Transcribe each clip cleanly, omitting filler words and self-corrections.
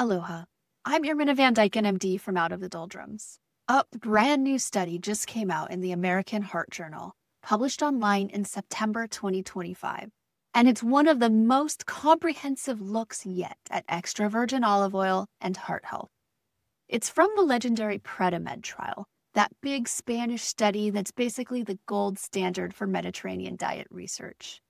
Aloha, I'm Irmina Van Dyken, MD from Out of the Doldrums. A brand new study just came out in the American Heart Journal, published online in September 2025. And it's one of the most comprehensive looks yet at extra virgin olive oil and heart health. It's from the legendary PREDIMED trial, that big Spanish study that's basically the gold standard for Mediterranean diet research.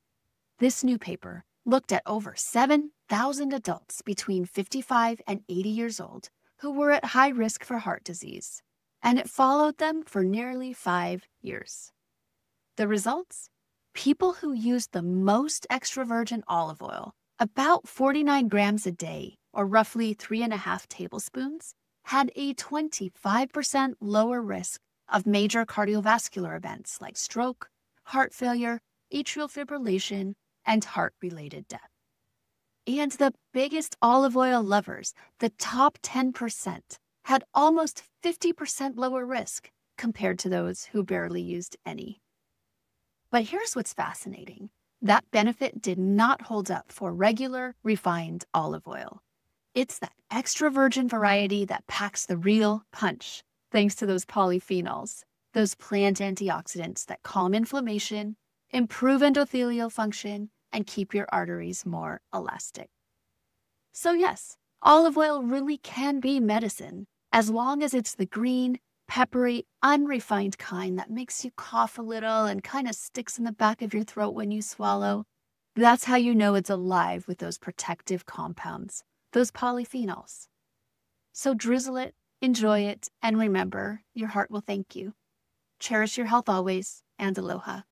This new paper looked at over 7,000 adults between 55 and 80 years old who were at high risk for heart disease, and it followed them for nearly 5 years. The results? People who used the most extra virgin olive oil, about 49 grams a day, or roughly 3.5 tablespoons, had a 25% lower risk of major cardiovascular events like stroke, heart failure, atrial fibrillation, and heart-related death. And the biggest olive oil lovers, the top 10%, had almost 50% lower risk compared to those who barely used any. But here's what's fascinating. That benefit did not hold up for regular, refined olive oil. It's that extra virgin variety that packs the real punch, thanks to those polyphenols, those plant antioxidants that calm inflammation, improve endothelial function, and keep your arteries more elastic. So yes, olive oil really can be medicine, as long as it's the green, peppery, unrefined kind that makes you cough a little and kind of sticks in the back of your throat when you swallow. That's how you know it's alive with those protective compounds, those polyphenols. So drizzle it, enjoy it, and remember, your heart will thank you. Cherish your health always, and aloha.